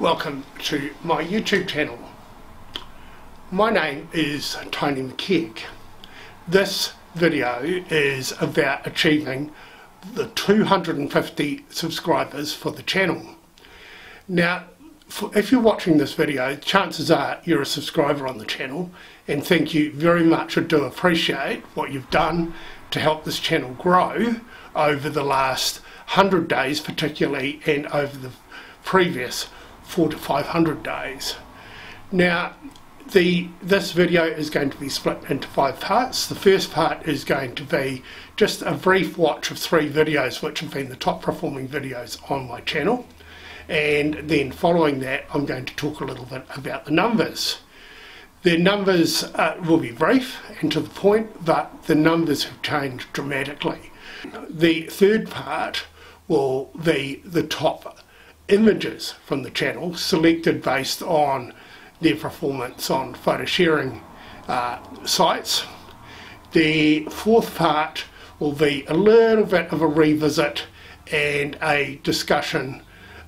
Welcome to my YouTube channel. My name is Tony McKeage. This video is about achieving the 250 subscribers for the channel. Now, if you're watching this video, chances are you're a subscriber on the channel, and thank you very much. I do appreciate what you've done to help this channel grow over the last 100 days particularly, and over the previous 400 to 500 days. Now, this video is going to be split into 5 parts. The first part is going to be just a brief watch of 3 videos which have been the top performing videos on my channel, and then following that I'm going to talk a little bit about the numbers. The numbers will be brief and to the point, but the numbers have changed dramatically. The third part will be the top images from the channel, selected based on their performance on photo sharing sites. The fourth part will be a little bit of a revisit and a discussion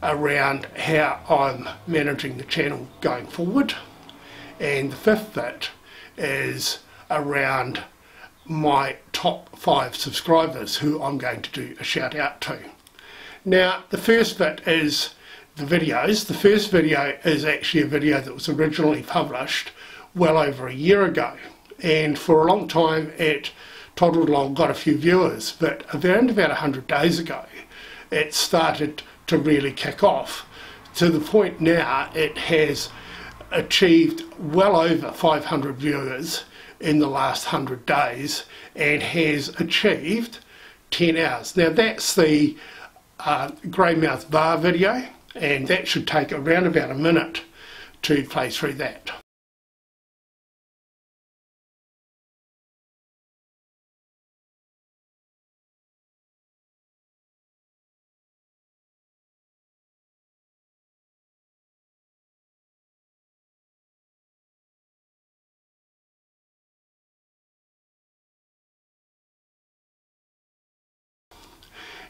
around how I'm managing the channel going forward. And the fifth bit is around my top 5 subscribers who I'm going to do a shout out to. Now, the first bit is the videos. The first video is actually a video that was originally published well over a year ago, and for a long time it toddled along, got a few viewers, but around about 100 days ago it started to really kick off, to the point now it has achieved well over 500 viewers in the last 100 days and has achieved 10 hours. Now, that's the Greymouth Bar video, and that should take around about a minute to play through that.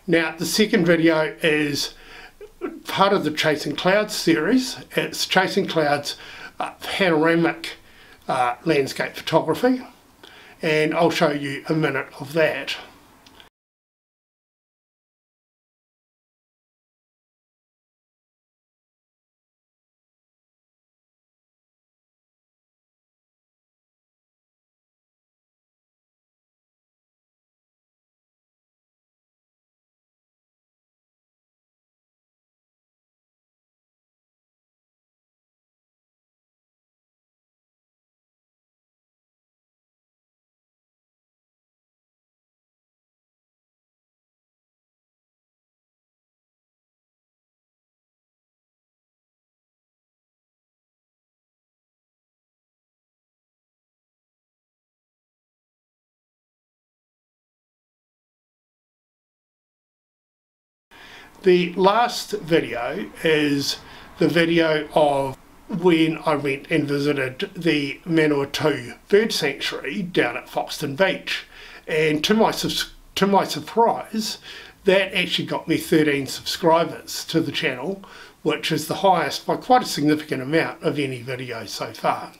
Now, the second video is part of the Chasing Clouds series. It's Chasing Clouds panoramic landscape photography, and I'll show you a minute of that. The last video is the video of when I went and visited the Manawatu Bird Sanctuary down at Foxton Beach, and to my surprise that actually got me 13 subscribers to the channel, which is the highest by quite a significant amount of any video so far.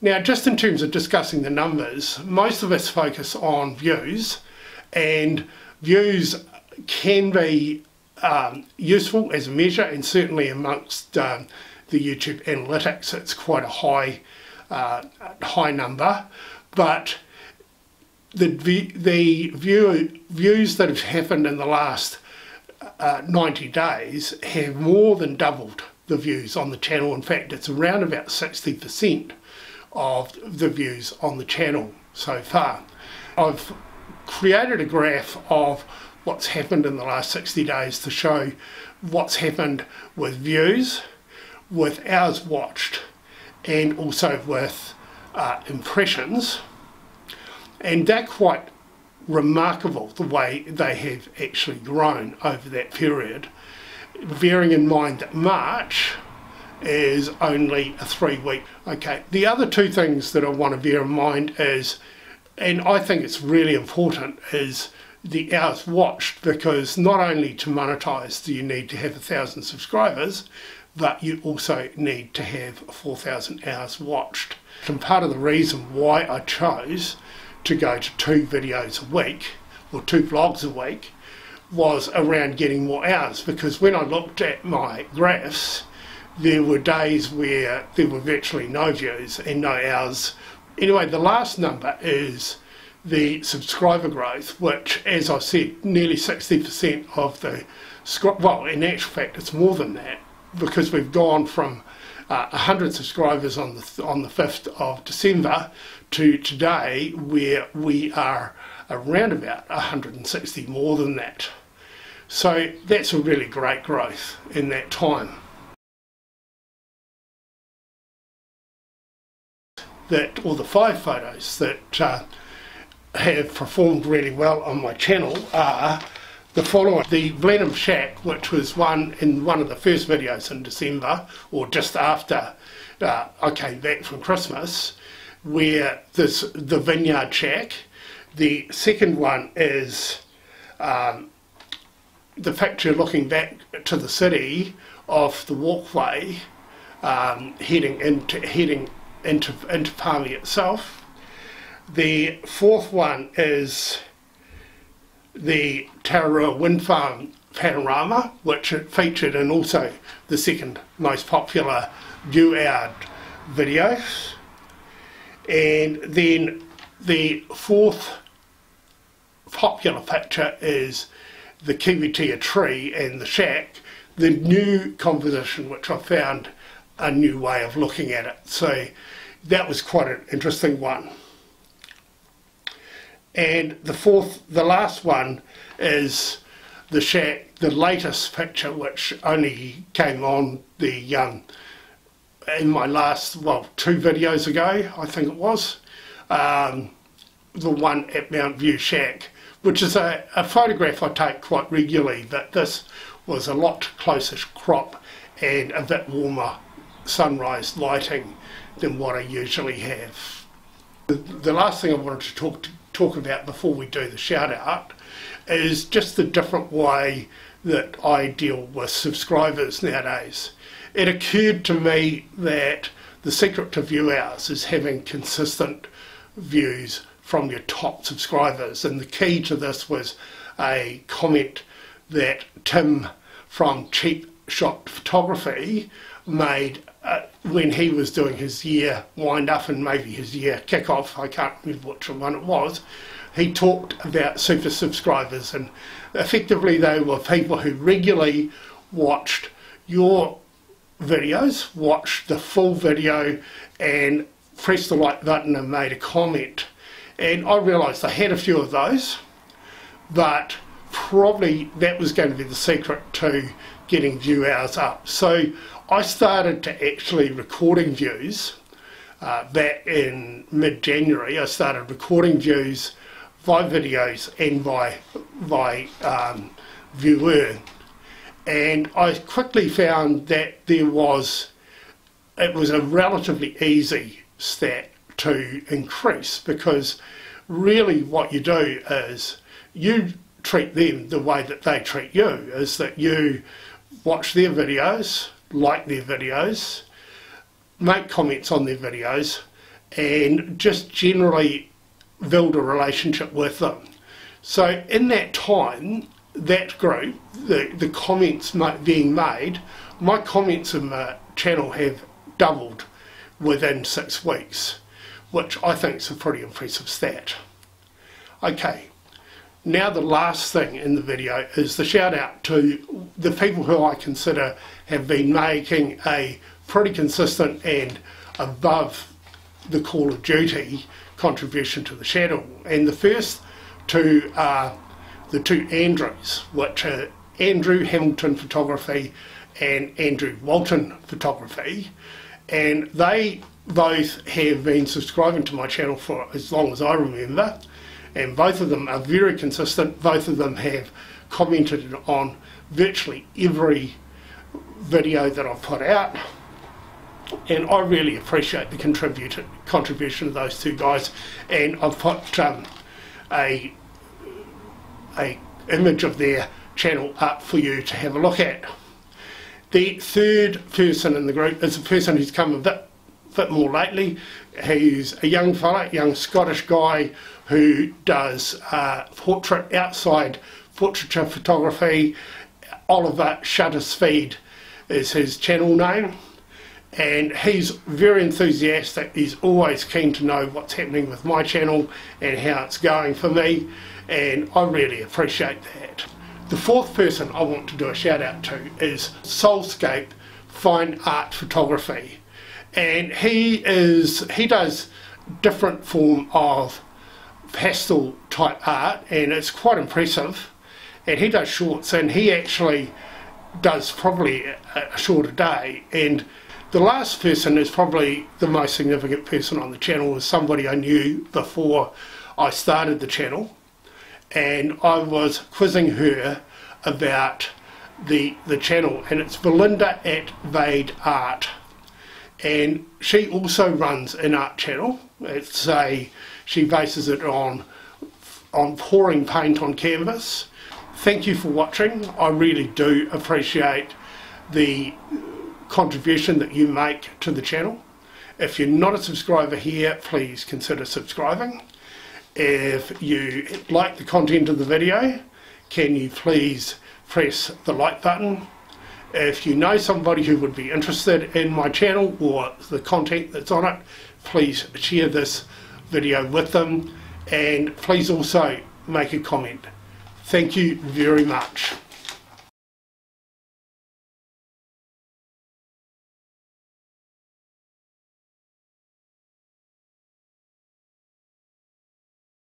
Now, just in terms of discussing the numbers, most of us focus on views, and views can be useful as a measure, and certainly amongst the YouTube analytics it's quite a high number, but the views that have happened in the last 90 days have more than doubled the views on the channel. In fact, it's around about 60% of the views on the channel so far. I've created a graph of what's happened in the last 60 days to show what's happened with views, with hours watched, and also with impressions, and they're quite remarkable the way they have actually grown over that period, bearing in mind that March is only a 3-week. Okay, the other two things that I want to bear in mind is, and I think it's really important, is the hours watched, because not only to monetize do you need to have 1,000 subscribers, but you also need to have 4,000 hours watched. And part of the reason why I chose to go to 2 videos a week or 2 vlogs a week was around getting more hours, because when I looked at my graphs, there were days where there were virtually no views and no hours. Anyway, the last number is the subscriber growth, which, as I said, nearly 60% of the, well, in actual fact it's more than that, because we've gone from 100 subscribers on the 5th of December to today, where we are around about 160 more than that. So that's a really great growth in that time. That, or the 5 photos that have performed really well on my channel are the following. The Blenheim Shack, which was one in one of the first videos in December, or just after I came back from Christmas, where this, the Vineyard Shack. The second one is the picture looking back to the city off the walkway heading into Pānei itself. The fourth one is the Terror Wind Farm panorama, which it featured in also the second most popular view hour video. And then the fourth popular picture is the Kiwitiya tree and the shack, the new composition, which I found a new way of looking at it. So that was quite an interesting one. And the fourth, the last one is the shack, the latest picture, which only came on the in my last, well, 2 videos ago, I think it was, the one at Mount View Shack, which is a photograph I take quite regularly, but this was a lot closer crop and a bit warmer sunrise lighting than what I usually have. The last thing I wanted to talk about before we do the shout out is just the different way that I deal with subscribers nowadays. It occurred to me that the secret to view hours is having consistent views from your top subscribers, and the key to this was a comment that Tim from Cheap Shot Photography made when he was doing his year wind up and maybe his year kickoff, I can't remember which one it was. He talked about super subscribers, and effectively they were people who regularly watched your videos, watched the full video and pressed the like button and made a comment. And I realised I had a few of those, but probably that was going to be the secret to getting view hours up. So I started to actually recording views back in mid-January. I started recording views by videos and by viewer, and I quickly found that it was a relatively easy stat to increase, because really what you do is you treat them the way that they treat you, is that you watch their videos, like their videos, make comments on their videos, and just generally build a relationship with them. So in that time, that group, the comments being made, my comments on my channel have doubled within 6 weeks, which I think is a pretty impressive stat. Okay, Now the last thing in the video is the shout out to the people who I consider have been making a pretty consistent and above the call of duty contribution to the channel. And the first two are the two Andrews, which are Andrew Hamilton Photography and Andrew Walton Photography, and they both have been subscribing to my channel for as long as I remember, and both of them are very consistent. Both of them have commented on virtually every video that I've put out, and I really appreciate the contribution of those two guys. And I've put a image of their channel up for you to have a look at. The third person in the group is a person who's come a bit more lately. He's a young fella, young Scottish guy who does outside portraiture photography. Oliver Shuttersfeed is his channel name, and he's very enthusiastic. He's always keen to know what's happening with my channel and how it's going for me, and I really appreciate that. The fourth person I want to do a shout out to is SoulScape Fine Art Photography, and he does different form of pastel type art, and it's quite impressive. And he does shorts, and he actually does probably a short a day. And the last person is probably the most significant person on the channel, is somebody I knew before I started the channel, and I was quizzing her about the channel, and it's Belinda at Vade Art, and she also runs an art channel. It's she bases it on pouring paint on canvas. Thank you for watching. I really do appreciate the contribution that you make to the channel. If you're not a subscriber here, please consider subscribing. If you like the content of the video, can you please press the like button? If you know somebody who would be interested in my channel or the content that's on it, please share this video with them, and please also make a comment. Thank you very much.